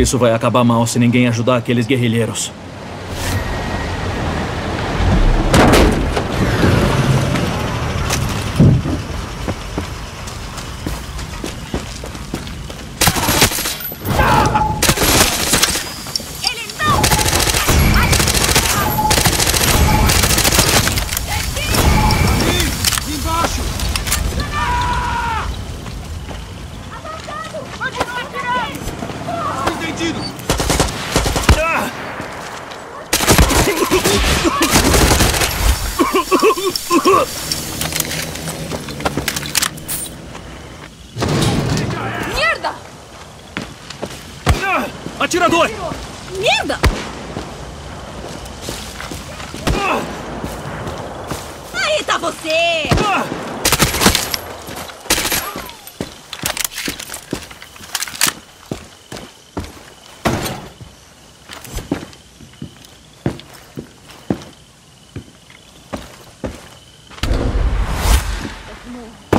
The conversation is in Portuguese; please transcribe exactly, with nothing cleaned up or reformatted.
Isso vai acabar mal se ninguém ajudar aqueles guerrilheiros. Merda! Atirador! Merda! Aí tá você! No.